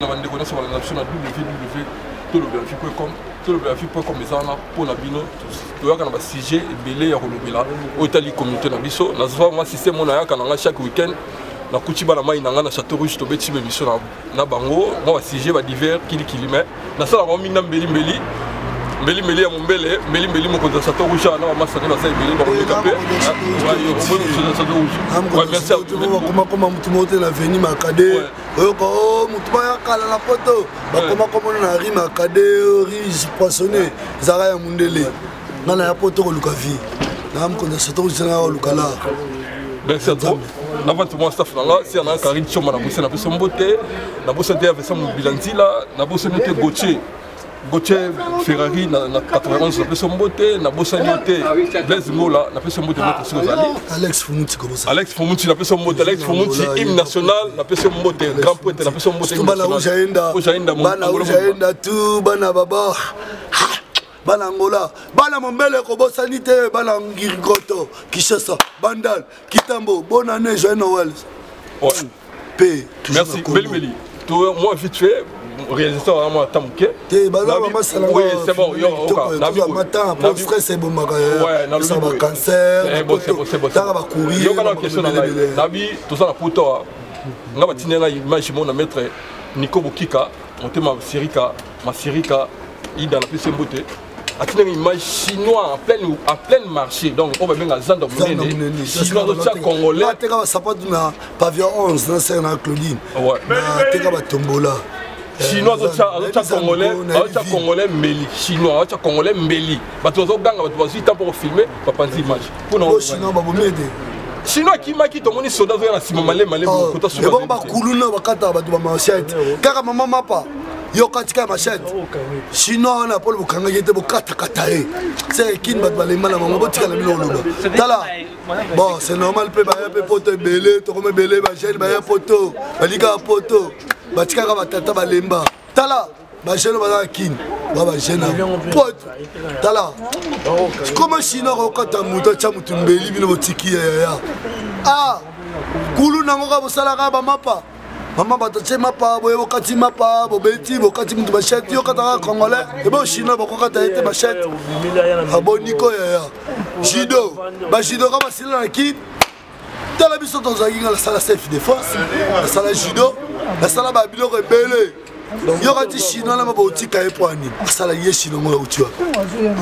Merci à toi. Mon staff là, si on a un carré de chômage, on a besoin de beauté, on a besoin de faire son bilanci là, on a besoin de Gauthier. Gauthier Ferrari na 91 na son beauté, na bosanité. Blaise Mola na son beauté Alex Fomuti comme ça. Alex Fomuti na son beauté, Alex Fomuti hymne national na son beauté, grand poète na son beauté. Bana ujaenda. Bana ujaenda tu bana baba. Bana Angola, bana Mombele ko bosanité, bana Ngirgoto, Kishasa, Bandal, Kitambo, bonne année joyeux Noël. Paix. Merci Belmeli. Toi moi vite fait réalisateur à moi Tamouké. Oui, c'est bon. Le matin, pour le stress, c'est bon. Ça va cancer. Ça va courir. Il y a une question. Nabi, tout ça, pour toi. On va tenir l'image de maître Nico Bokika. On te ma Sirika, il dans la pièce beauté. On a une image chinoise en plein marché. Donc, on va bien à Zandom. Chinois, congolais. Ça va être pavillon 11, dans Saint-Claudine. Ouais. Tombola. Chinois, Congolais, Méli. Chinois, Congolais, Méli. Tu as eu temps pour filmer, tu as des images. Pourquoi Chinois, Chinois qui m'a dit que les soldats sont là, si maman est là, tu as su. Car maman m'a pas. Yokatika machette. Chinois, on a pas le boucanga, il était au katakatae. C'est qui m'a dit que maman m'a dit qu'elle est là. Bon, c'est normal, tu as un poteau belé, tu remets belé, tu as un poteau, tu as un poteau. Batikara batata balemba tala bajelo banakin babajena pot tala comme chino okata muta chamutu mbeli bino botiki ya ah kulu nangoka bosalaka ba mapa mama batache mapa boye bokati mapa bobeti bokati mutu bashati okata congolais et bon chino bokokata ete bashati aboniko ya jido bajido kama sila na kin tala biso tonzakinga la sala self défense la sala judo la sala babilo rebelle yorati chinois na mabotika e poani sala ye chinois mo utiwa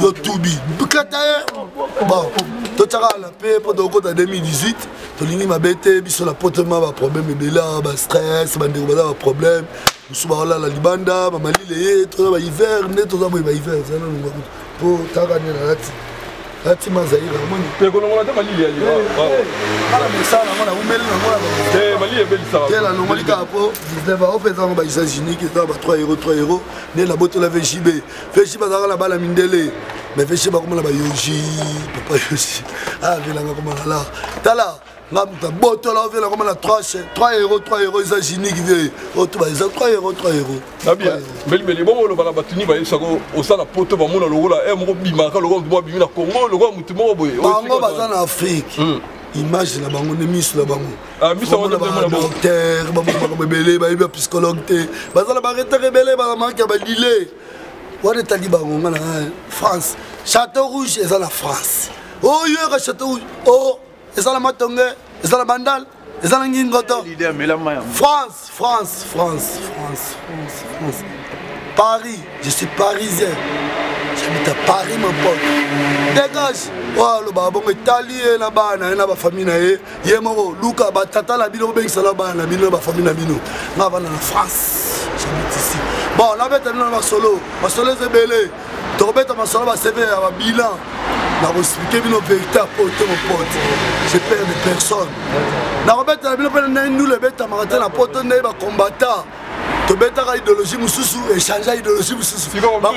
yo tubi bukata bon to tsaka la paix pendant que 2018 to lingi mabete biso la potement ba problème bela ba stress ba ndeko ba problème biso ba la libanda ba malile e to ba hiver ne to ba hiver sana ngo po taka ne la lati lati mazaira mo ni pe ko ngo ta malile ali ala misala mo na umeli ngo la normalité capo, vous devez avoir besoin de Isagini qui est à 3 euros, né la botte la VJB. VJB dans la balle à Mindele, mais VJB comme la Bayoji, papa Yoshi. Ah, il a comme là. Tala, la botte là, il a comme la 3 euros, Isagini qui vient. Oh, tu vas 3 euros. Ah bien, mais les bons, on va la battre, on va y aller au salon, la pote, on va la roule, on va bimarer, on va bimarer, on va bimarer, on va en Afrique. Image la bango nemi sur la bango ah mi ça on a vraiment la bango terre bango bango bébé ba iba psychologue té bazala ba rete rebelle ba manque ba dilé on est ali bango na France Château Rouge et ça la France oh yo Château Rouge oh et ça la Matongue et ça la Bandal et ça la Ngingoto France Paris je suis parisien j'habite à Paris mon pote dégage oh le babon italien la bana na ba famille na ye yemoro luka ba tata la bino bengisa la bana bino ba famille na bino na bana na France j'habite ici bon là bête na ba solo ba solo zebele torbeta ba solo ba CV ba bilan na ba expliquer bino véritable pote mon pote je perds de personne na robeta la bino pe na nous le beta maratin la pote na ba combattant tu bêta l'idéologie Moussoussou et changer l'idéologie Moussoussou. Tu vas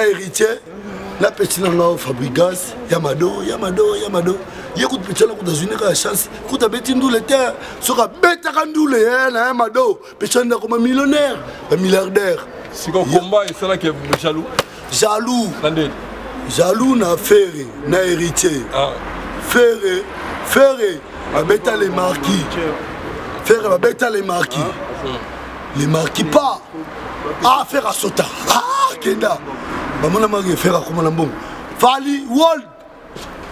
me La petite Fabrigas, Yamado, Yamado, Yamado. Il y a une chance. Il y a des terres. Il y a des terres. Il y a des comme un millionnaire, un milliardaire. C'est qu'on combat et c'est là qu'il est jaloux. Jaloux. Jaloux n'a ferré, n'a héritier. Ferré, ferré. Il y a les marquis. Ferré, il y a les marquis. Les marquis pas. Ah, faire à Sota. Ah, Kenda. Maman a marié faire à Komalambon. Fali, Wald.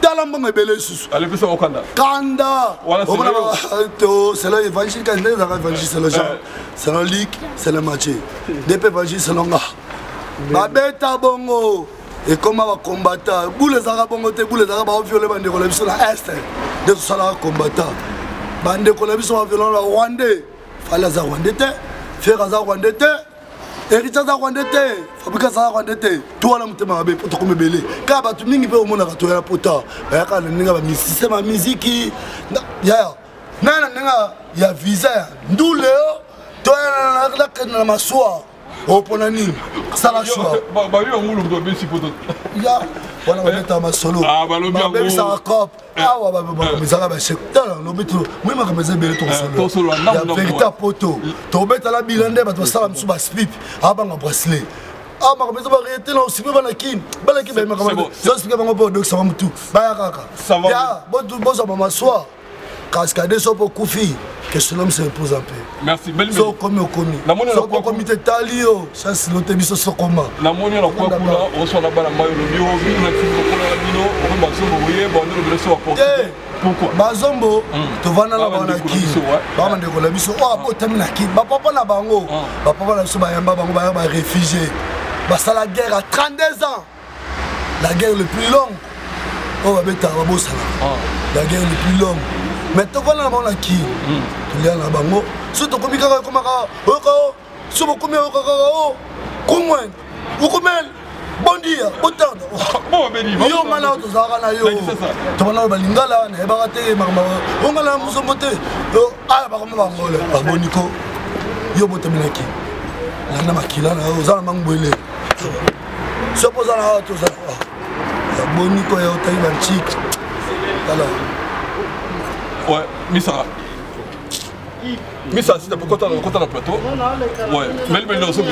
Talambon est belé sous. Allez, plus au Kanda. Kanda. C'est là l'évangile. Quand les arabes évangile, c'est le genre. C'est le lick, c'est le matché. Depuis évangile, c'est l'onga. Ma bête à Bongo. Et comment va combattre? Vous les arabes ont été, vous les arabes ont violé les bandits. Sur la Est. De ce salaire combattant. Bandits sont violents la Rwandais. Fallait la Rwandais. Faire à la Rwandais. Héritier de Rwandete, fabricant de Rwandete, toi là, tu m'as dit, pour te combler. Car tu n'es pas au monde à toi, pour toi. Car tu n'es pas mis système à musique. Il y a visa. D'où le toi là, là, que nous m'assoir. Au Ponani, ça la choix. Bah, lui, on roule au bien si pour toi. Ya, voilà, on est à ma solo. Ah, bah, le bien, même ça raccroche. Ah, ouais, bah, mais ça va, mais c'est. T'as l'obétro. Moi, ma maison, belle ton solo. Il y a un véritable poteau. Ton bête à la bilandais, bah, toi, ça va me sous ma slip. Ah, bah, mon bracelet. Ah, ma maison va arrêter là aussi. Bah, la qui va me commander. Je vais expliquer mon bon, donc ça va me tout. Bah, raka. Ça va. Ya, bon, ça va m'asseoir. Cascadé, sauf pour Koffi. Que ce homme se repose en paix. Merci. Belle vie. Comme au comité. La monnaie, le comité Talio. Ça, c'est le thème. La monnaie, la quoi, on soit là-bas, la maille, le bio, la fille, le colère, la mino, on va se voyer, on va le recevoir. Pourquoi Bazombo, tu vas dans la banaki. Maman de Colabiso, ah, bon, t'aimes la kid. Ma papa n'a pas bango. Ma papa n'a pas bango, ma réfugié. Bah, ça, la guerre à 32 ans. La guerre le plus longue. On va mettre à Rabo, ça. La guerre le plus longue. Mais tu vois là la qui tu là bango si tu comiques comme si tu comiques comme bon dia bon temps bon béni yo malade tu zara na yo tu malade balingala na ebakate mama ongala musombote ah ba comme bangole aboniko yo botamina ki la na makila na ozala mangwele so pozala tu zara aboniko yo taiba chic alors. Ouais, Missa. Missa, c'est pourquoi tu as le plateau. Ouais, mais le Missa,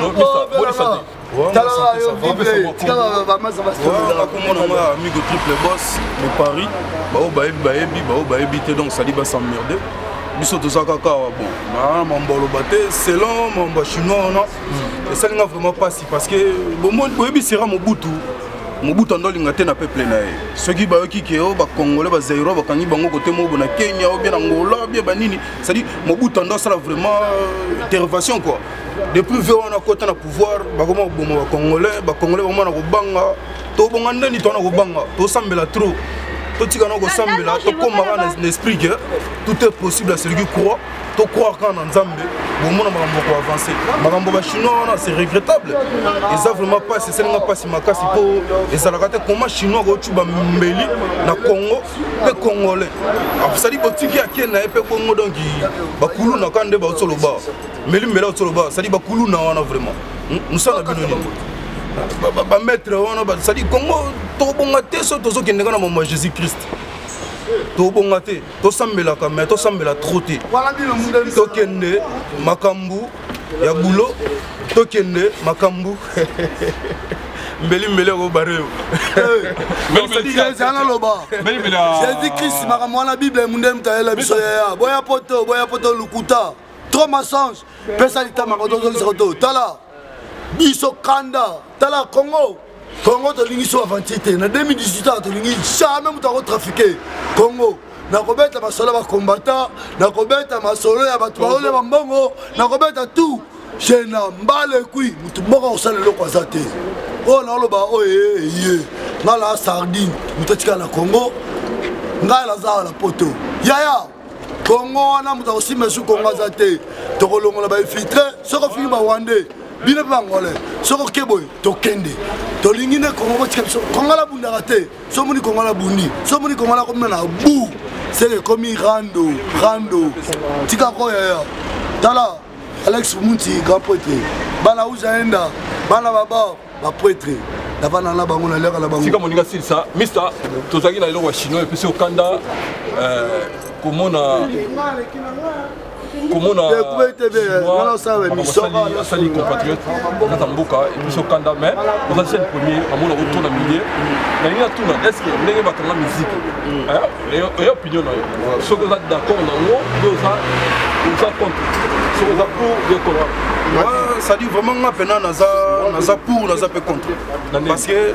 bonne santé. Mobutu ando lingate na peuple na ye. Soki ba yokiki o ba Congolais ba Zaïro ba kangi bango kote mobo na Kenya ou bien Angola bien banini. Ça dit Mobutu ando ça vraiment intervention quoi. Depuis vieux on a côté na pouvoir ba comment bomo ba Congolais vraiment na ko banga. To bonga ndani to na ko banga. To sambela trop. To tika na ko sambela to komara na esprit que tout est possible à celui qui croit. To croire qu'en Nzambe bomo na makambo avancer. Makambo ba chinois c'est regrettable. Et ça vraiment pas c'est ça n'a pas si makasi po. Et ça la carte comment chinois go tu ba mbeli na Congo pe Congolais. Afsali botiki akie na pe Congo donc ba kulu na kande ba soloba. Meli mbela soloba, ça dit ba kulu na wana vraiment. Nous ça na binoni. Ba mettre wana ba ça dit Congo to bonga teso tozo kendanga na mama Jésus-Christ. To bongate, to sambela kame, to sambela troté. To kende makambu ya bulo, to kende makambu. Mbeli mbeli go bareu. Mbeli mbeli zana loba. Mbeli mbeli. Jésus Christ makamwa na Bible mundem ta ele biso ya. Boya poto lukuta. Trop mensonge. Pesa lita makoto zolo tala. Biso kanda, tala Congo. Congo to lingi so avantité na 2018 to lingi jamais muta ko trafiquer Congo na kobeta masolo ba combattant na kobeta masolo ya bato ba ole ba mbongo na kobeta tout je na mbale kui mutu moko osala lokwa zate o na lo ba oye na la sardine muta tika na Congo ngai la za la poto yaya Congo na muta osima su Congo zate to kolongola ba filtre so ko fili ba wande bine bangole so ko keboy to kende Tolingine Congo Kongola Bundarate, Somoni Kongola Bundi, Somoni Kongola Komena Bou, c'est le commis Rando, Tika Koya, Tala, Alex Mouti, grand poète, Bala Ouzaenda, Bala Baba, ma poète, Ça dit vraiment maintenant naza pour naza pe contre parce que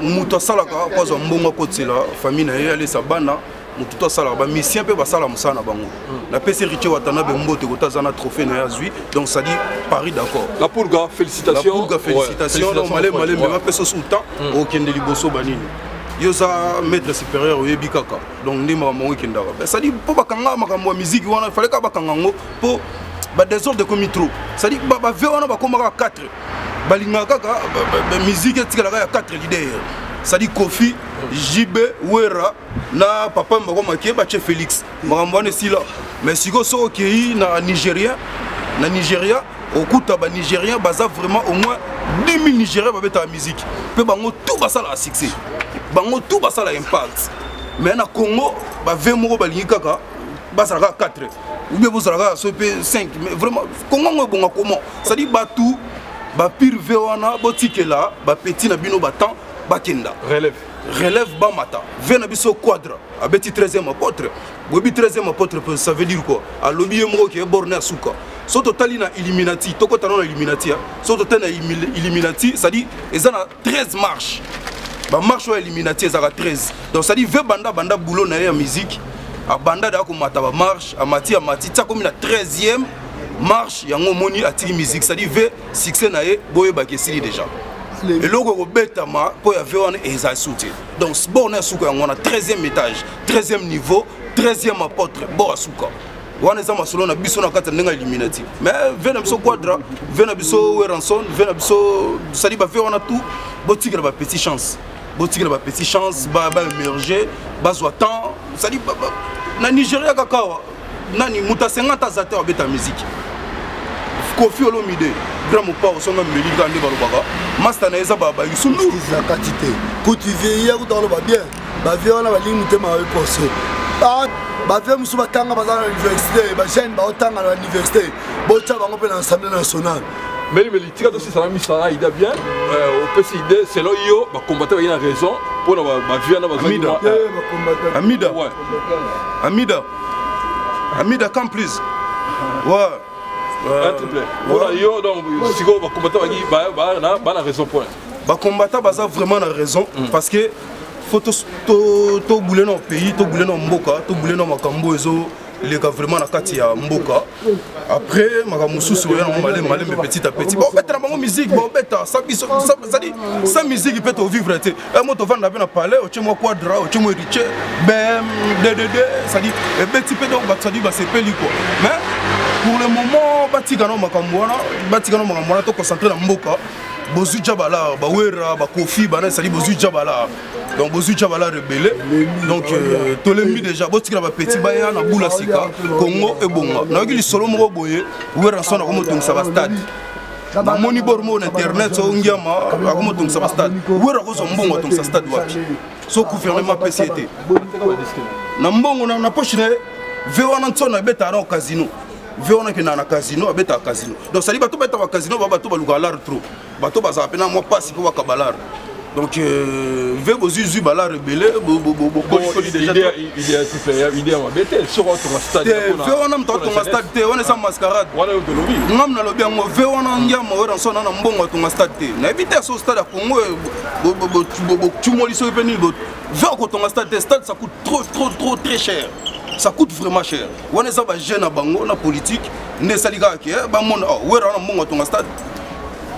muto sala ka ko zo mbongo kotse la famille na yele sabana muto sala ba mission pe ba sala musana bango la PC Riche watana be mbote ko tazana trophée na azui donc ça dit Paris d'accord la purga félicitations non malé mais ma peso sous temps o kende liboso banini yoza maître supérieur oyebi kaka donc ndima mongo kenda ba ça dit po bakanga makambo musique wana fallait ka bakanga ngo po bah des ordres de commis trop. Ça dit bah on va commencer à 4. Bah musique est tirée à 4 leaders. Ça dit Koffi, JB, Wera, na papa m'a remarqué bah chez Félix. M'a ramené ici là. Mais si vous sortez qui na Nigeria, au coup de Nigeria, bah ça vraiment au moins 2000 Nigériens vont mettre la musique. Puis bah on tout bah ça la succès. Bah on tout bah ça la impact. Mais na Congo bah 20 mois bah l'ingaka bah ça la 4. Ou bien vous avez 5, mais vraiment, comment on ça dit tout, pire véwana, boutique là, petit nabino battant, bakenda. Relève bas matin. Venabiso quadra, à petit 13e apôtre. Bobi 13e apôtre, ça veut dire quoi? À l'objet qui est borné à souka. Soit totalina Illuminati, tokotanon Illuminati, soit totalina Illuminati, ça dit, ils ont 13 marches. Bah marche ou Illuminati, ils ont 13. Donc ça dit, 20 banda boulot na musique. À Banda d'Ako Mataba marche, à Mati, ça comme la 13e marche, il y a un moni à Tiri musique, c'est-à-dire V, 6 nae, Boye Bakesili déjà. Et l'autre Robetama, pour y avoir un Eza Souté. Donc, ce bon Souka, on a 13e étage, 13e niveau, 13e apôtre, Boa Souka. On est à Solon, à Bissona, à Nenga Illuminati. Mais Venabiso Quadra, Venabiso Weranson, Venabiso, ça dit, on a tout, Botique, la petite chance. Botique, la petite chance, Baba émergé, Bazoatan, ça dit, Baba. Na Nigeria kakao, nani muta 50 zate abeta musique. Koffi Olomide, gramo pa osonga musique ande balobaka. Master na eza ba ba yusulu za quantité. Cotiser ya kutalo ba bien. Ba vie wana ba limu te ma reposer. Ah ba vie musu ba tanga ba za université, ba jeune ba otanga na université. Bocha bango pe na Assemblée nationale. Mais les tickets aussi ça a mis ça il a bien au PC idée c'est là yo ba combattre il y a raison pour ma vie na ba Amida Amida ouais Amida quand plus ouais voilà yo donc si go ba combattre ba na raison point ba combattre ba ça vraiment na raison parce que faut to bouler dans pays to bouler dans mboka to bouler dans makambo ezo les gars vraiment la carte ya mboka après magamusu soya on malé mais petit à petit bon bête la bango musique bon bête ça ça dit ça musique peut au vivre tu moi to vendre na parler au chemo quadra au chemo riche bem dd ça dit et petit peu donc ça dit bah c'est peli quoi mais pour le moment batikano makamwana to concentrer na mboka bozu jabala ba wera ba kofi ba na ça dit bozu jabala donc bozu jabala rebelle donc tolemi déjà botika ba petit ba ya na bula sika Congo e bonga na ki solo mo boye wera sona ko motung sa ba stade ba moni bormo na internet o ngiama ko motung sa ba stade wera ko so mbongo tung sa stade wapi so gouvernement PCT na mbongo na poche ne vewana tsona beta ra casino vewana ke na casino beta casino donc ça dit ba to beta ba casino ba to ba luka la retro bato baza pena mo passe ko kabalar donc ve bozuzu bala rebelle bo idée super idée ma bête sur ton stade on a ton stade on est sans mascarade on est de lobby ngam na lobby ngo ve on ngia mo ran sona na mbongo ton stade na éviter ce stade à Congo bo tumoli so venir bo ve ko ton stade ça coûte trop très cher ça coûte vraiment cher on est ça ba jeune bango na politique ne salika ke ba mon we ran mbongo ton stade.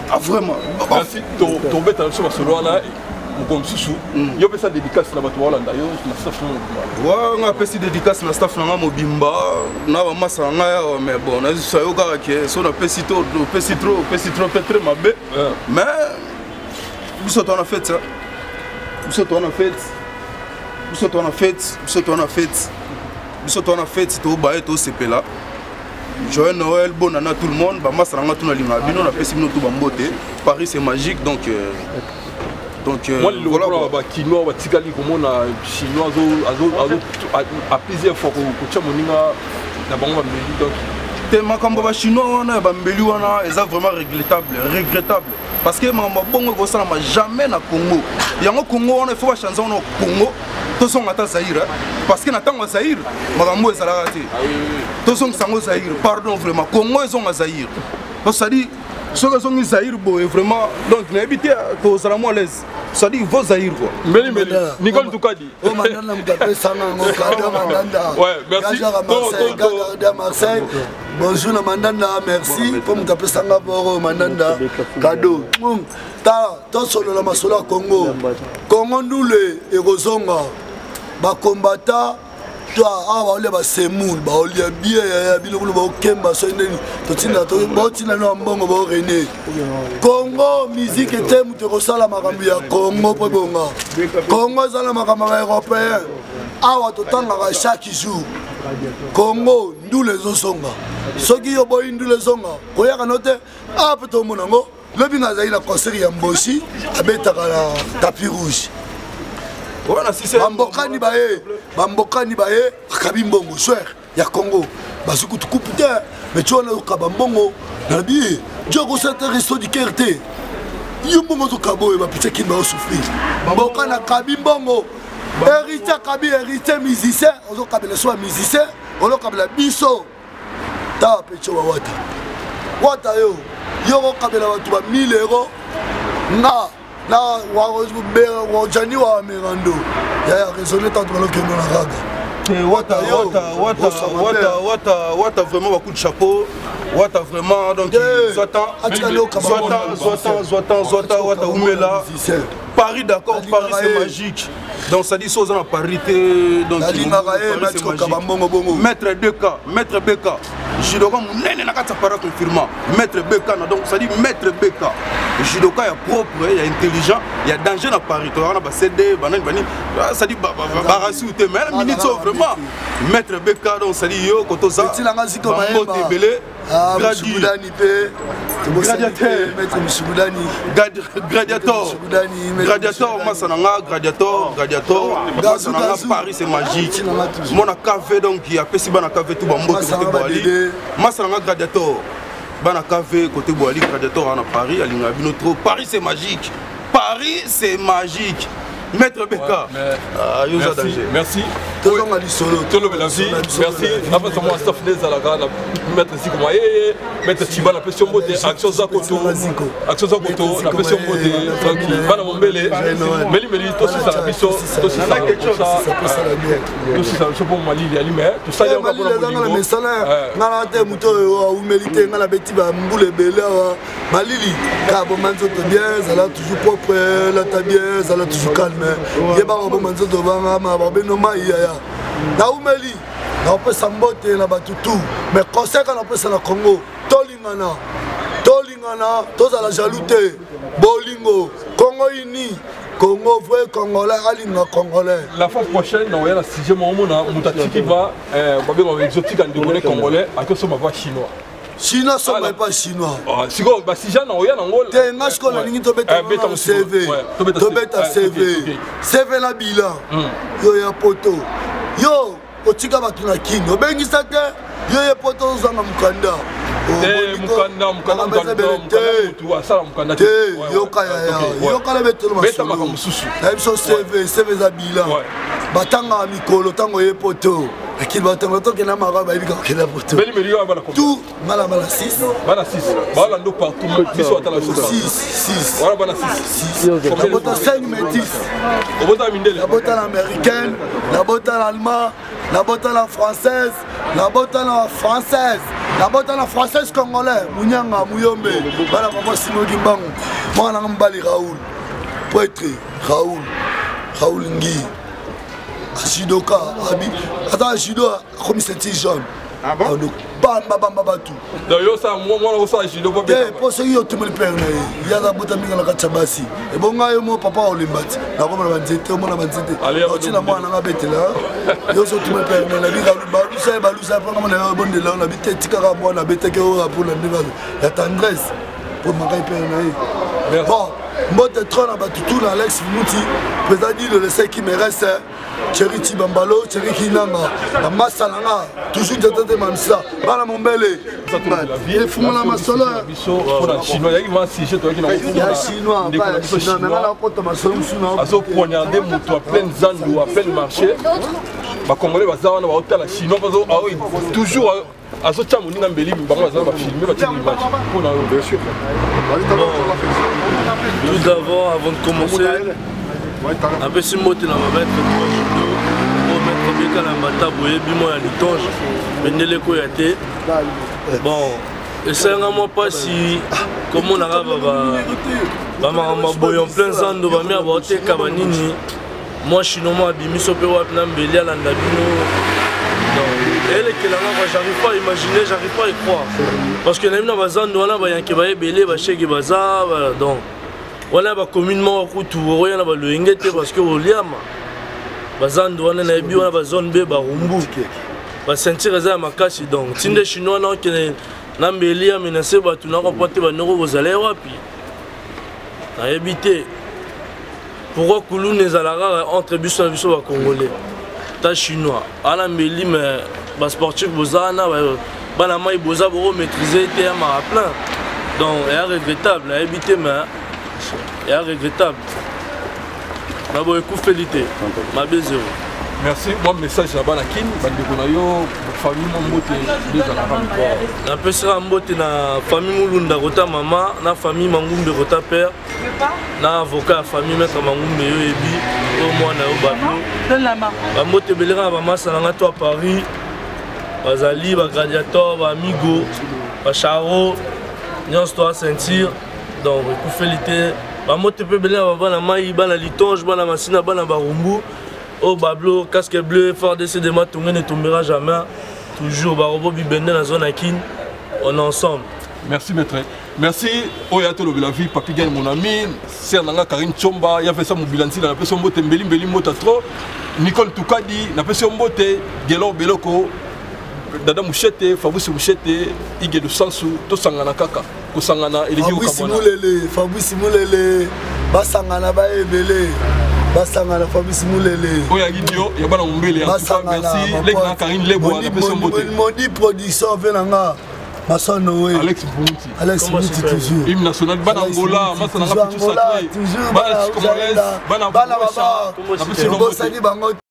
Ah vraiment merci tomber dans ce Barcelone là comme Soussou yo pesa dédicace na bato Hollande yo na staff na wa nga pesa dédicace na staff na mobimba na ba masa nga ya mais bon na so yo ka ke so na pesa to pesa trop très mabe mais biso to na fête to ba eto sepela Joël Noël, bon à tout le monde, bah, ma tout le monde, Paris c'est magique donc. Donc voilà quoi, Kinois, Tikali, comme on a Chinois, à plusieurs fois pour Tchamoninga, d'abord on va me dire. Tellement comme les Chinois, on a vraiment regrettable. Parce que Bongo ça n'a jamais na Congo. Il y a un Congo, on a fait chanson au Congo. Tous sont à Zaïre, parce que n'attend pas Zaïre. Magambo est à la raté. Tous sont à Zaïre. Pardon vraiment. Congo ils sont à Zaïre. Donc ça dit, ceux qui sont à Zaïre, vraiment. Donc n'habitez qu'aux Zaïre à l'aise. Ça dit vos Zaïre quoi. Meli. Nicole Toukadi. Oh madame, m'appelle Sanango. Ouais, merci. Gardez Marseille. Bonjour Mandanda, merci pour me taper Sangaboro Mandanda, cadeau. Tant solo la masola Congo, Congo nous les Erozonga, bah combattant, toi ah bah on les bat Semoul, bah on les bien, bien on les bat aucun bah c'est une, toi tu n'as pas bon bah René. Congo musique et thème tu ressens la marambia, Congo pas bonga, Congo c'est la marambia européenne, ah ouais tout le temps chaque jour. Congo, nous les Osonga. Ceux qui ont boyé nous les Osonga. Quand il y a un autre, ah peut-être mon ami, le binazaï la concert y a Mboshi, avec ta tapis rouge. Voilà, si c'est. Bambokani baé, Kabimbongo, sœur, y a Congo. Basuku tu coupes terre, mais tu as le Kabambongo, Nabi, tu as reçu un resto du Kerté. Yumbongo tu Kabo et ma petite qui m'a soufflé. Bambokani Kabimbongo. Héritier musicien, on a cabine soit musicien, on a cabine biso. Ta petite wata. Wata yo, yo cabine watu 1000 €. Na wajani wa merando. Ya raisonner tant que l'on a raga. Wata vraiment beaucoup de chapeau. Wata vraiment donc soit wata oumela. Paris d'accord, Paris c'est magique. Donc ça dit chose en parité. Donc Maître Beka, Maître Beka. Judoka mon na kata para confirma. Maître Beka donc ça dit Maître Beka. Judoka est propre, il est intelligent, il y a danger dans Paris. On a CD, banane banane. Ça dit barasou te mais minute vraiment. Maître Beka donc ça dit yo koto ça. Petit langazi comme belé. Musubudani pe. Gradiateur Maître Musubudani. Gradiateur masananga Gradiator, Paris c'est magique. Mon café donc il y a pessi ban café tout bambo côté Boali. Masanga Gradiator. Ban café côté Boali Gradiator en Paris, à l'ingabino trop. Paris c'est magique. Paris c'est magique. Maître Beka. Merci. Merci. Après ça moi staff les à la gare Maître Sikoma Maître Tiba la pression beauté action zakoto la pression beauté tranquille bana mombele meli tout ça la biso tout ça la quelque chose tout ça je pour Mali il y a lui mais tout ça il y a encore pour le salaire na te muto ou melité na la beti ba mbule bela malili ka bo manzo to bien ça là toujours propre la tabière ça là toujours calme et ba bo manzo to ba ma ba no mai ya Naoumeli, on peut s'emboter là-bas tout, mais conseil qu'on appelle ça le Congo, Tolingana, tous à la jalouté, Bolingo, Congo uni. Congo vrai Congolais, Alinga Congolais. La fois prochaine, on va la 6e moment, on va exotique en Congolais, à cause de ma voix chinois. Chinois, ça ne pas chinois. Si on a si j'en ai un CV la bilan. Yo ya poto. Yo, otika batuna king. Obengisa te. Yo ya poto zanga mukanda. Mukanda. Yo kaya beto ma. Beta makamususu. Taim so CV za bilan. Batanga mikolo tango ye poto. Qui va te montrer que la mara va vivre que la photo. Tout mal à 6. Voilà nous partout. Six. Voilà bana 6. La botte à 5 métis. La botte à Mindel. La botte à l'américaine. La botte à l'allemand. La botte à la française. La botte à la française congolais. Mounyanga Mouyombe. Voilà maman Sino Dimbango. Moi on a mbali Raoul. Poetry Raoul. Raoul Ngui. Judoka, Abi, attends, judo, comme c'est jaune. Ah bon? Bam, tout. D'ailleurs, ça, moi, ça, judo, pas bien. Pour ceux qui ont tout le père, il y a la botte à la Kachabasi. Et bon, mon papa, on les bat. La bombe à la bandite, on la bandite. Allez, on a bête là. Ils ont tout le père, la vie, Balousa, on a un bon de là, on a bête, Tikara, on a bête, on a pour la tendresse. Pour ma père, bon. Alex Mouti, président de l'essai qui me reste, Thierry Tibambalo, Thierry Kinanga, Massalanga, toujours de Tete Mamsa, Balamombele, les fous la massala. Chinois, il y a un Chinois, il y a un Chinois, il y a un Chinois, il y a un Azotia moni na mbeli mbango azaba filmer batini match pour na bien sûr. Tout d'abord avant de commencer un peu si moti na mabette pour mettre bien kala mata boye bimo ya litonge benele ko ya te bon et ça nga moi pas si comme on araba ba mama boye en plein zando ba mi abote kabanini moi chino moi bimiso pe wap na mbeli ala ndabino. Elle est là, j'arrive pas à imaginer, j'arrive pas à y croire. Parce que nous avons un Kébaye Bélé, un Chèque Baza, donc. Voilà, communément, on a le Hengete parce que au Liam, on a zone B, Rumbu. On a senti que ça casse. Donc, si les Chinois n'ont pas menacé, on a remporté les euros, vous allez voir. On a évité. Pourquoi Koulou n'est entre bus et bus au Congolais? Ta chinois, à la Mélie, mais les sportifs, ils maîtriser les termes à plein. Donc, c'est regrettable, c'est évité, mais c'est regrettable. Je vous félicite. Merci. Bon message à Banakin, famille Mambote. Un peu sur la famille Moulunda, Rota Maman, la famille Mangoumbe, Rota Père, l'avocat, la famille Maître Mangoumbe, Ebi. Donne la main. Je suis à Paris, Bazali, Gradiator, Amigo, Charo, Nyanstoa Sentir. Donc, je suis félicité. Je suis merci maître. Merci Oyato Lobelavi, Papi Gagne mon ami, Sernanga Karine Chomba, il y avait ça mon bilanci dans la personne Mbote Mbeli Mbeli Motatro, Nicole Toukadi, la personne Mbote, Gelo Beloko, Dada Mouchete, Fabrice Mouchete, Igedou Sansu, Tosangana Kaka, Kosangana, Eligi Okamona. Fabrice Moulele, Basangana Baebele. Fabrice Moulele. Oui, Aguidio, il y a pas d'embelé. Merci, Legna Karine Leboa, la personne Mbote. Mondi production Venanga. Alex Mouti. Alex Mouti toujours. Hymne national Banangola, Massananga Poutou Sacré. Banabola, Congolaise, Banaboucha.